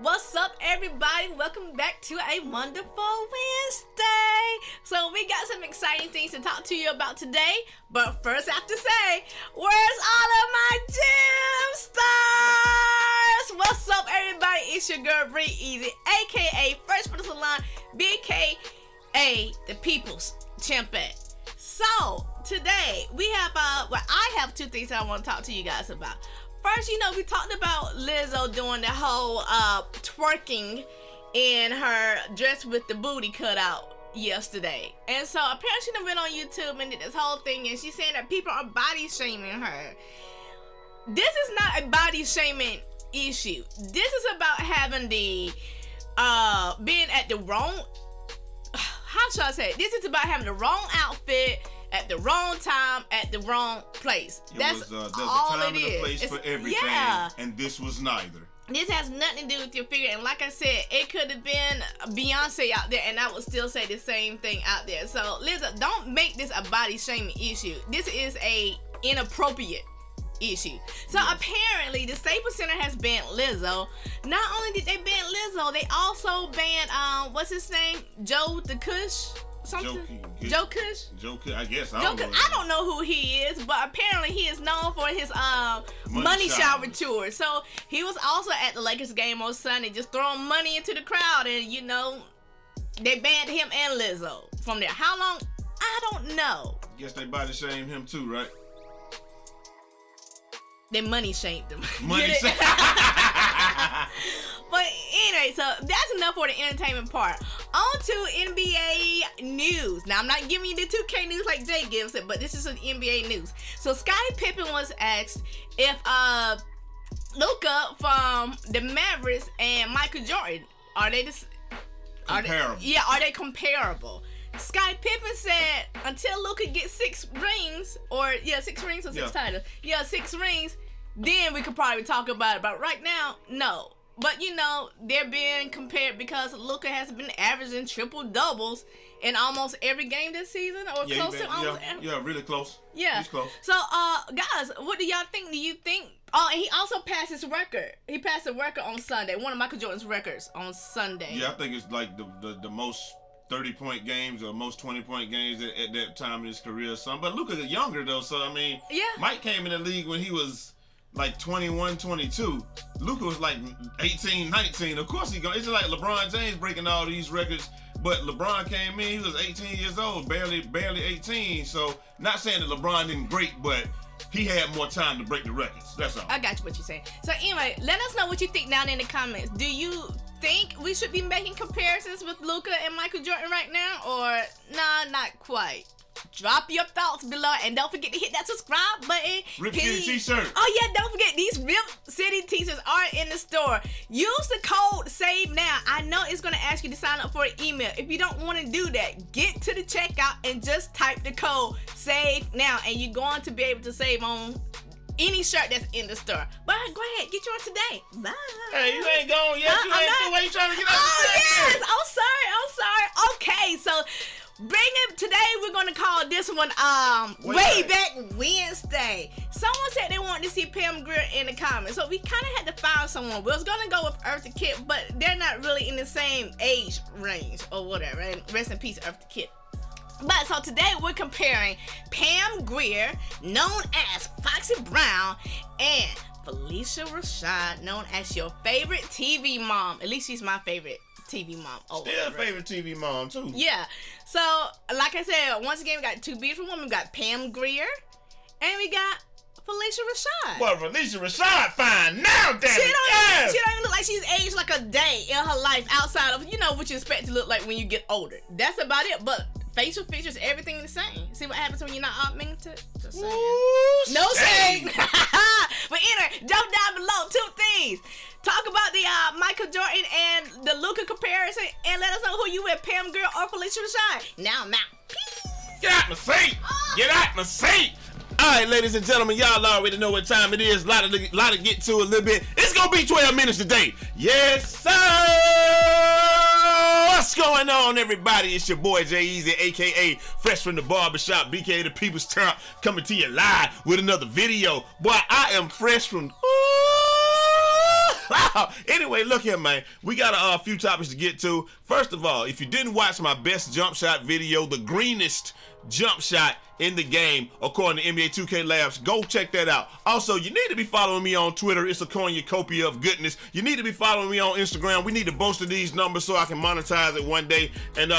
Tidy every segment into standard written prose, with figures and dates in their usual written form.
What's up, everybody? Welcome back to a wonderful Wednesday. So we got some exciting things to talk to you about today, but first I have to say, where's all of my gym stars? What's up, everybody? It's your girl Bree Easy, aka First From the Salon, BKA the People's Champion. So today we have I have two things I want to talk to you guys about. First, you know, we talked about Lizzo doing the whole twerking in her dress with the booty cut out yesterday. And so apparently she went on YouTube and did this whole thing, and she's saying that people are body shaming her. This is not a body shaming issue. This is about having the, being at the wrong, how should I say it? This is about having the wrong outfit at the wrong time, at the wrong place. There's a time and a place for everything, yeah. And this was neither. This has nothing to do with your figure, and like I said, it could have been Beyonce out there, and I would still say the same thing out there. So, Lizzo, don't make this a body shaming issue. This is a inappropriate issue. So yes, apparently the Staples Center has banned Lizzo. Not only did they ban Lizzo, they also banned, what's his name? Joe the Kush? Something? Joe Kush? Joe Kush, I guess. I don't know who he is, but apparently he is known for his money shower tour. So he was also at the Lakers game on Sunday, just throwing money into the crowd, and you know, they banned him and Lizzo from there. How long? I don't know. Guess they body shamed him too, right? They money shamed him. Money shamed. But anyway, so that's enough for the entertainment part. On to NBA news. Now, I'm not giving you the 2K news like Jay gives it, but this is some NBA news. So, Sky Pippen was asked if Luka from the Mavericks and Michael Jordan, are they comparable? Sky Pippen said, until Luka gets six rings, then we could probably talk about it. But right now, no. But, you know, they're being compared because Luka has been averaging triple-doubles in almost every game this season. Or yeah, close to almost every. Yeah, really close. Yeah. He's close. So, guys, what do y'all think? Do you think? Oh, and he also passed his record. He passed a record on Sunday. One of Michael Jordan's records on Sunday. Yeah, I think it's like the most 30-point games or most 20-point games at that time in his career or something. But Luka's younger, though, so, I mean, yeah. Mike came in the league when he was like 21, 22. Luka was like 18, 19. Of course he goes. It's just like LeBron James breaking all these records. But LeBron came in, he was 18 years old, barely 18. So not saying that LeBron didn't break, but he had more time to break the records. That's all. I got you what you're saying. So anyway, let us know what you think down in the comments. Do you think we should be making comparisons with Luka and Michael Jordan right now? Or nah, not quite. Drop your thoughts below, and don't forget to hit that subscribe button. Rip City t-shirt. Oh yeah, don't forget, these Rip City t-shirts are in the store. Use the code SAVE NOW. I know it's going to ask you to sign up for an email. If you don't want to do that, get to the checkout and just type the code SAVE NOW, and you're going to be able to save on any shirt that's in the store. But go ahead, get yours today. Bye. Hey, you ain't gone yet. You ain't the way you trying to get out. Oh yes, I'm sorry. Okay, so today we're gonna call this one Way Back Wednesday. Someone said they wanted to see Pam Grier in the comments, so we kind of had to find someone. We was gonna go with Eartha Kitt, but they're not really in the same age range or whatever. And rest in peace, Eartha Kitt. But so today we're comparing Pam Grier, known as Foxy Brown, and Phylicia Rashad, known as your favorite TV mom. At least she's my favorite TV mom. Oh, still favorite TV mom too. Yeah. So, like I said, once again, we got two beautiful women. We got Pam Grier, and we got Phylicia Rashad. Well, Phylicia Rashad fine now, damn it. She don't even look like she's aged like a day in her life outside of, you know, what you expect to look like when you get older. That's about it. But facial features, everything the same. See what happens when you're not augmented? Just saying. Ooh, no shade. But anyway, jump down below. Two things. Talk about the Michael Jordan and the Luka comparison, and let us know who you with, Pam Grier or Phylicia Rashad. Now I'm out. Peace. Get out my seat. Oh. Get out my seat. All right, ladies and gentlemen, y'all already know what time it is. A lot to get to a little bit. It's going to be 12 minutes today. Yes, sir. What's going on, everybody? It's your boy Jai Eazy, aka Fresh From The Barbershop, BK the People's Champ, coming to you live with another video. Boy, I am fresh from Anyway, look here, man. We got a few topics to get to. First of all, if you didn't watch my best jump shot video, the greenest jump shot in the game, according to NBA 2K Labs, go check that out. Also, you need to be following me on Twitter. It's a cornucopia of goodness. You need to be following me on Instagram. We need to boast of these numbers so I can monetize it one day and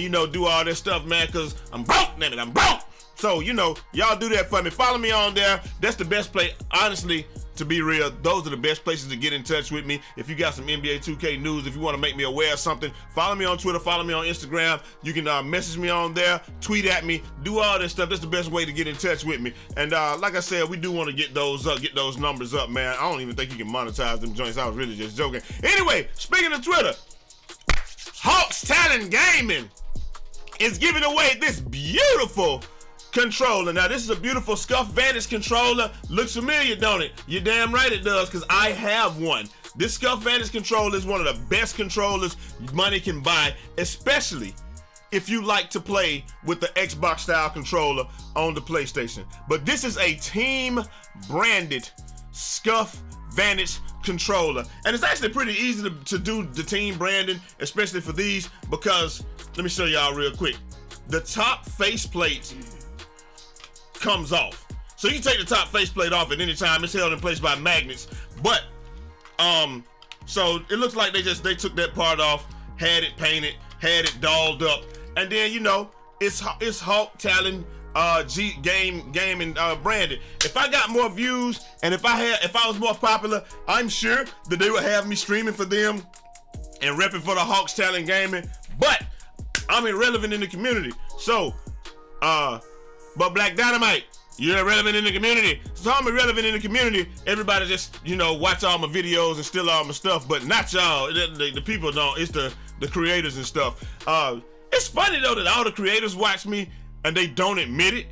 you know, do all this stuff, man, because I'm broke, man. I'm broke. So, you know, y'all do that for me. Follow me on there. That's the best place, honestly, to be real. Those are the best places to get in touch with me. If you got some NBA 2K news, if you want to make me aware of something, follow me on Twitter, follow me on Instagram. You can message me on there, tweet at me, do all this stuff. That's the best way to get in touch with me. And like I said, we do want to get those up, get those numbers up, man. I don't even think you can monetize them joints. I was really just joking. Anyway, speaking of Twitter, Hawks Talon Gaming is giving away this beautiful controller. Now, this is a beautiful Scuff Vantage controller. Looks familiar, don't it? You're damn right it does, because I have one. This Scuff Vantage controller is one of the best controllers money can buy, especially if you like to play with the Xbox style controller on the PlayStation. But this is a team branded Scuff Vantage controller, and it's actually pretty easy to do the team branding, especially for these, because let me show y'all real quick. The top faceplate comes off, so you can take the top faceplate off at any time. It's held in place by magnets, but so it looks like they took that part off, had it painted, had it dolled up, and then, you know, it's Hawk Talon gaming branded. If I got more views and if I was more popular, I'm sure that they would have me streaming for them and repping for the Hawks Talon Gaming. But I'm irrelevant in the community, so but Black Dynamite, you're irrelevant in the community, so I'm irrelevant in the community. Everybody just, you know, watch all my videos and steal all my stuff, but not y'all. The people don't. It's the creators and stuff. It's funny though that all the creators watch me and they don't admit it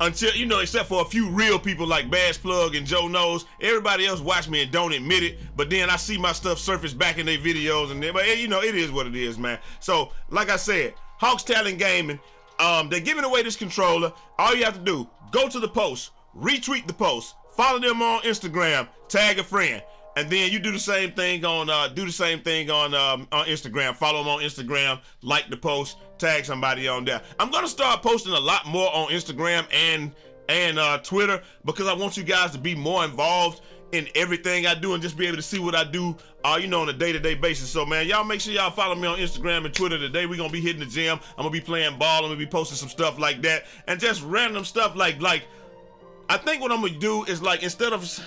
until, you know, except for a few real people like Bass Plug and Joe Knows. Everybody else watch me and don't admit it, but then I see my stuff surface back in their videos, and then, but you know, it is what it is, man. So like I said, Hawks Talon Gaming, they're giving away this controller. All you have to do, go to the post, retweet the post, follow them on Instagram, tag a friend, and then you do the same thing on on Instagram. Follow them on Instagram, like the post, tag somebody on there. I'm gonna start posting a lot more on Instagram and Twitter, because I want you guys to be more involved in everything I do and just be able to see what I do, you know, on a day-to-day basis. So, man, y'all make sure y'all follow me on Instagram and Twitter. Today we're gonna be hitting the gym. I'm gonna be playing ball. I'm gonna be posting some stuff like that and just random stuff like I think what I'm gonna do is, like, instead of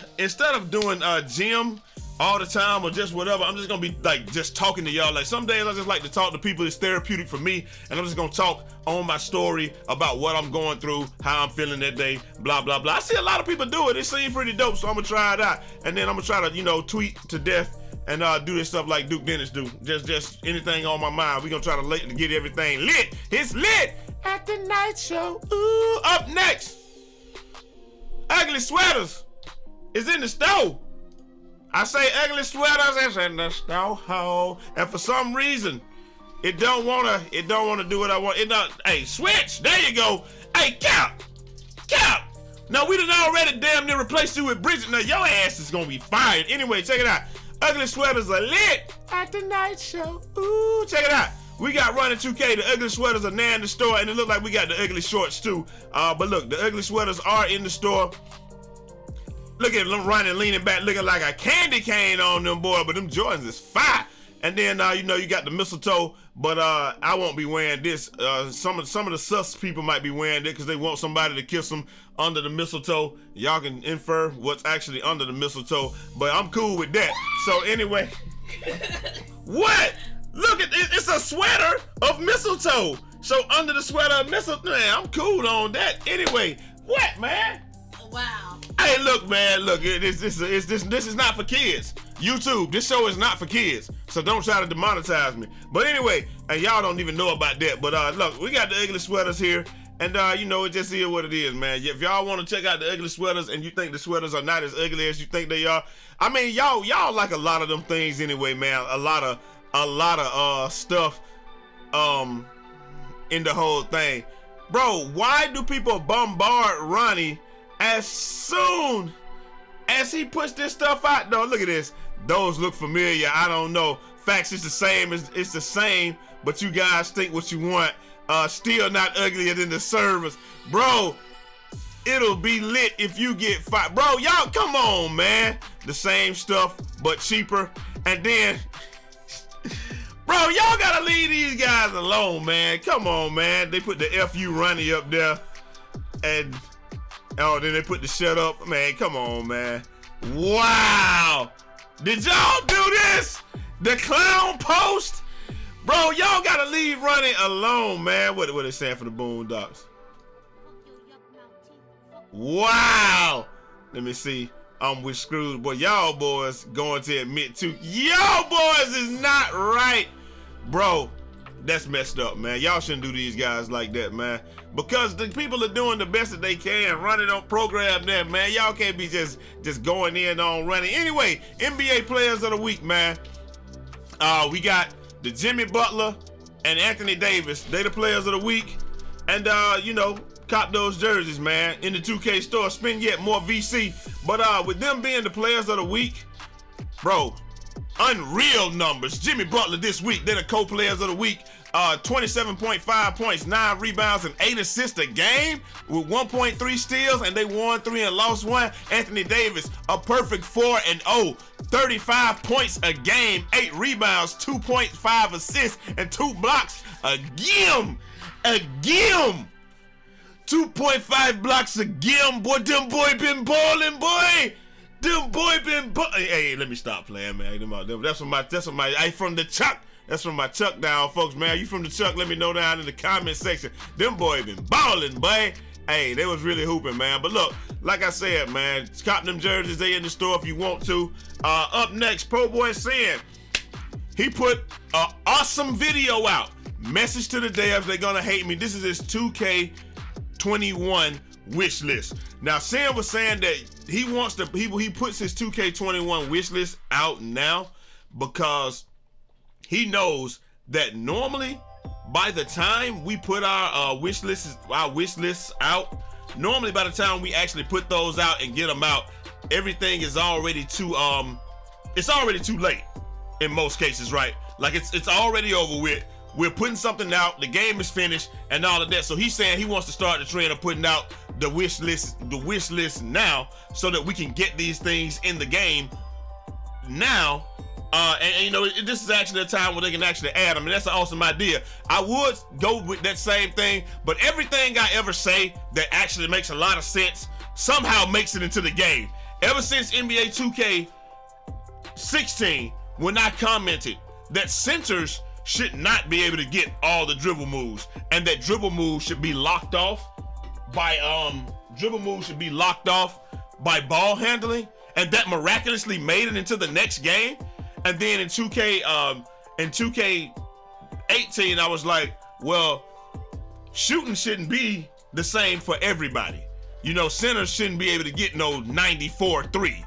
doing gym all the time or just whatever, I'm just gonna be like just talking to y'all. Like, some days I just like to talk to people. It's therapeutic for me, and I'm just gonna talk on my story about what I'm going through, how I'm feeling that day, blah blah blah. I see a lot of people do it. It seems pretty dope, so I'm gonna try it out, and then I'm gonna try to, you know, tweet to death and do this stuff like Duke Dennis do. Just anything on my mind. We're gonna try to get everything lit. It's lit at the night show. Ooh, up next, Ugly Sweaters is in the store. I say Ugly Sweaters is in the store, and for some reason, it don't wanna do what I want. It don't. Hey, switch. There you go. Hey, Cap. Now we done already damn near replaced you with Bridget. Now your ass is gonna be fired. Anyway, check it out. Ugly Sweaters are lit at the night show. Ooh, check it out. We got Ronnie 2K. The Ugly Sweaters are now in the store, and it look like we got the Ugly Shorts too. But look, the Ugly Sweaters are in the store. Look at them running, leaning back, looking like a candy cane on them, boy. But them Jordans is fire. And then, you know, you got the mistletoe. But I won't be wearing this. Some of the sus people might be wearing it because they want somebody to kiss them under the mistletoe. Y'all can infer what's actually under the mistletoe. But I'm cool with that. So anyway, what? Look at it, it's a sweater of mistletoe. So under the sweater of mistletoe, man, I'm cool on that. Anyway, what, man? Wow. Hey, look, man, look, this is not for kids. YouTube, this show is not for kids, so don't try to demonetize me. But anyway, and y'all don't even know about that, but look, we got the Ugly Sweaters here, and you know, it just is what it is, man. If y'all want to check out the Ugly Sweaters and you think the sweaters are not as ugly as you think they are, I mean, y'all like a lot of them things anyway, man. A lot of stuff in the whole thing. Bro, why do people bombard Ronnie as soon As he puts this stuff out, though, look at this. Those look familiar. I don't know. Facts, it's the same. It's the same, but you guys think what you want. Still not uglier than the service. Bro, it'll be lit if you get fired. Bro, y'all, come on, man. The same stuff, but cheaper. And then, bro, y'all gotta leave these guys alone, man. Come on, man. They put the FU Ronnie up there. And, oh, then they put the shut up. Man, come on, man. Wow. Did y'all do this? The clown post? Bro, y'all gotta leave Ronnie alone, man. What it saying for the Boondocks? Wow. Let me see. We screwed. But y'all boys going to admit to. Y'all boys is not right. Bro, that's messed up, man. Y'all shouldn't do these guys like that, man. Because the people are doing the best that they can. Ronnie don't program them, man. Y'all can't be just going in on Ronnie. Anyway, NBA Players of the Week, man. We got the Jimmy Butler and Anthony Davis. They the Players of the Week. And, you know, cop those jerseys, man. In the 2K store. Spend yet more VC. But with them being the Players of the Week, bro, unreal numbers. Jimmy Butler this week, they're the co-players of the week. 27.5 points, 9 rebounds, and 8 assists a game with 1.3 steals, and they won 3 and lost 1. Anthony Davis, a perfect 4-0, 35 points a game, 8 rebounds, 2.5 assists, and 2 blocks a game. 2.5 blocks a game, boy. Them boy been balling, boy. Them boy been balling. Hey, let me stop playing, man. That's from my. I from the Chuck. That's from my Chuck down, folks, man. You from the Chuck? Let me know down in the comment section. Them boy been balling, boy. Hey, they was really hooping, man. But look, like I said, man, cop them jerseys. They in the store if you want to. Up next, Poorboysin. He put an awesome video out. Message to the devs, they're gonna hate me. This is his 2K21 wish list. Now, Sam was saying that he wants to, he puts his 2K21 wish list out now because he knows that normally by the time we put our wish lists out, normally by the time we actually put those out and get them out, everything is already too it's already too late in most cases, right? Like it's already over with. We're putting something out, the game is finished, and all of that. So he's saying he wants to start the trend of putting out the wish list now, so that we can get these things in the game now. And you know, this is actually a time where they can actually add them, and that's an awesome idea. I would go with that same thing, but everything I ever say that actually makes a lot of sense somehow makes it into the game. Ever since NBA 2K16, when I commented that centers should not be able to get all the dribble moves, and that dribble moves should be locked off by ball handling, and that miraculously made it into the next game. And then in 2K18, I was like, well, shooting shouldn't be the same for everybody. You know, centers shouldn't be able to get no 94-3.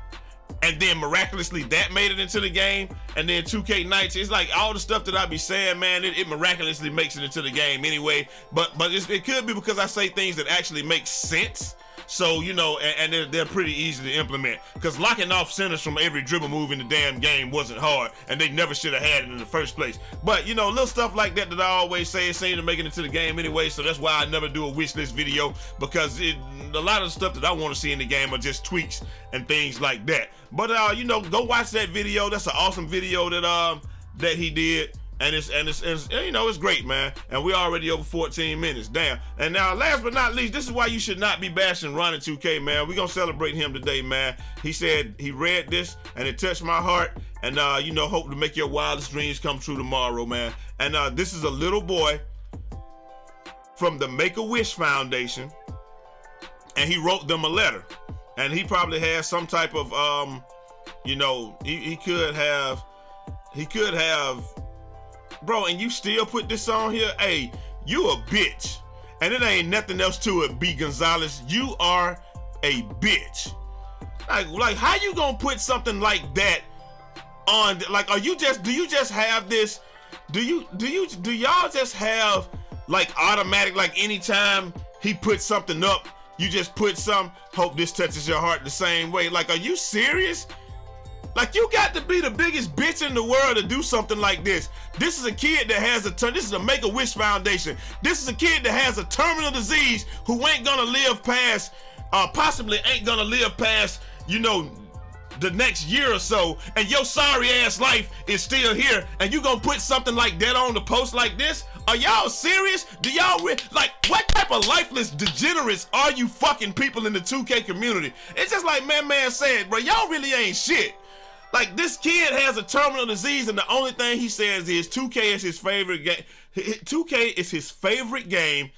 And then miraculously that made it into the game. And then 2K19, it's like all the stuff that I be saying, man, it miraculously makes it into the game anyway. But it could be because I say things that actually make sense. So, you know, and they're pretty easy to implement. Because locking off centers from every dribble move in the damn game wasn't hard. And they never should have had it in the first place. But, you know, little stuff like that that I always say, it seemed to make it into the game anyway. So that's why I never do a wish list video. Because a lot of the stuff that I want to see in the game are just tweaks and things like that. But, you know, go watch that video. That's an awesome video that that he did. And you know, it's great, man. And we're already over 14 minutes, damn. And now, last but not least, this is why you should not be bashing Ronnie 2K, man. We're gonna celebrate him today, man. He said he read this, and it touched my heart. And you know, hope to make your wildest dreams come true tomorrow, man. And this is a little boy from the Make-A-Wish Foundation, and he wrote them a letter. And he probably has some type of, you know, he could have. Bro, and you still put this on here? Hey, you a bitch. And it ain't nothing else to it, B. Gonzalez. You are a bitch. Like how you gonna put something like that on? Like, are you just, do you just have this? Do y'all just have like automatic, like anytime he puts something up, You just put some, hope this touches your heart the same way. Like, are you serious? Like, you got to be the biggest bitch in the world to do something like this. This is a kid that has a ton. This is a Make-A-Wish Foundation. This is a kid that has a terminal disease who ain't gonna live past, possibly ain't gonna live past, you know, the next year or so. And your sorry ass life is still here. And you gonna put something like that on the post like this? Are y'all serious? Do y'all like, what type of lifeless degenerates are you fucking people in the 2K community? It's just like man said, bro, y'all really ain't shit. Like, this kid has a terminal disease, and the only thing he says is 2K is his favorite game. 2K is his favorite game,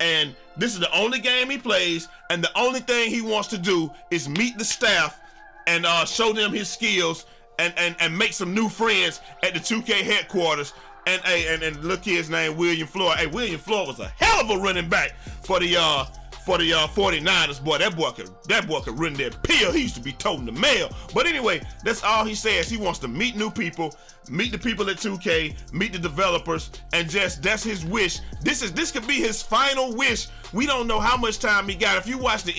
and this is the only game he plays, and the only thing he wants to do is meet the staff and show them his skills and make some new friends at the 2K headquarters. And look, his name, William Floyd. Hey, William Floyd was a hell of a running back for the 49ers, boy. That boy could run that pill. He used to be toting the mail. But anyway, that's all he says. He wants to meet new people, meet the people at 2K, meet the developers, and just, that's his wish. This could be his final wish. We don't know how much time he got. If you watch the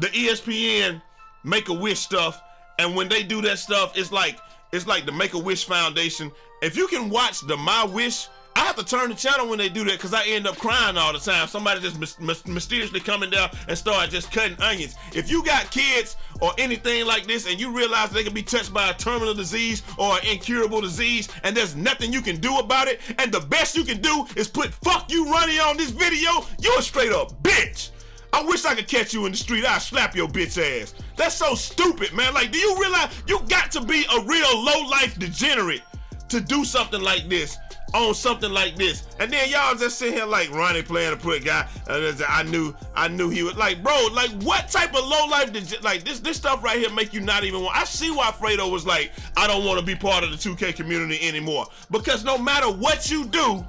ESPN Make-A-Wish stuff, and when they do that stuff, it's like the Make-A-Wish Foundation. If you can watch the My Wish, I have to turn the channel when they do that because I end up crying all the time. Somebody just mysteriously coming down and start just cutting onions. If you got kids or anything like this and you realize they can be touched by a terminal disease or an incurable disease and there's nothing you can do about it, and the best you can do is put fuck you Ronnie on this video, you're a straight up bitch. I wish I could catch you in the street. I'd slap your bitch ass. That's so stupid, man. Like, do you realize you got to be a real low-life degenerate to do something like this? On something like this, and then y'all just sit here like Ronnie playing a put guy. I knew he was like, bro, like what type of low life did you, like this stuff right here make you not even want? I see why Fredo was like, I don't want to be part of the 2K community anymore, because no matter what you do,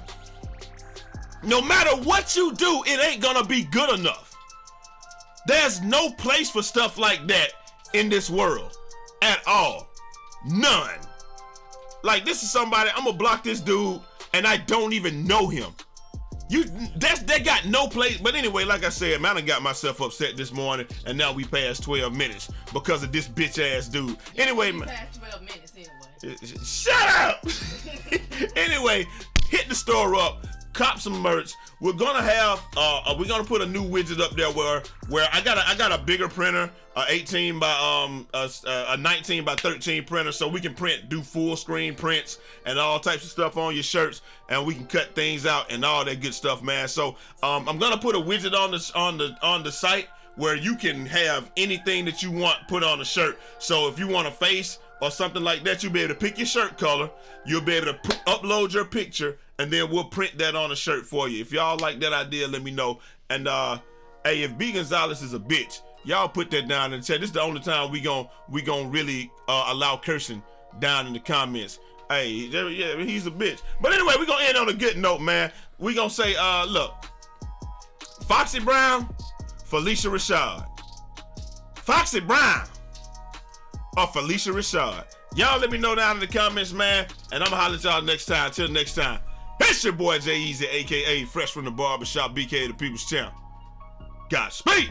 it ain't gonna be good enough. There's no place for stuff like that in this world at all, none. Like, this is somebody, I'm gonna block this dude and I don't even know him. That got no place. But anyway, like I said, man, I got myself upset this morning and now we passed 12 minutes because of this bitch ass dude. Yeah, anyway, man. Passed 12 minutes anyway. Shut up! Anyway, hit the store up, cop some merch. We're gonna have we're gonna put a new widget up there where I got a bigger printer, a 18 by a 19 by 13 printer, so we can do full screen prints and all types of stuff on your shirts, and we can cut things out and all that good stuff, man. So I'm gonna put a widget on this on the site where you can have anything that you want put on a shirt. So if you want a face or something like that, you'll be able to pick your shirt color, you'll be able to upload your picture, and then we'll print that on a shirt for you. If y'all like that idea, let me know. And hey, if B Gonzalez is a bitch, y'all put that down in the chat. This is the only time we gon' really allow cursing down in the comments. Hey, yeah, he's a bitch. But anyway, we're gonna end on a good note, man. We're gonna say, look, Foxy Brown, Phylicia Rashad. Foxy Brown or Phylicia Rashad. Y'all let me know down in the comments, man, and I'm gonna holler at y'all next time. Till next time, it's your boy Jai Eazy, aka Fresh from the Barbershop, BK the People's Champ. Godspeed!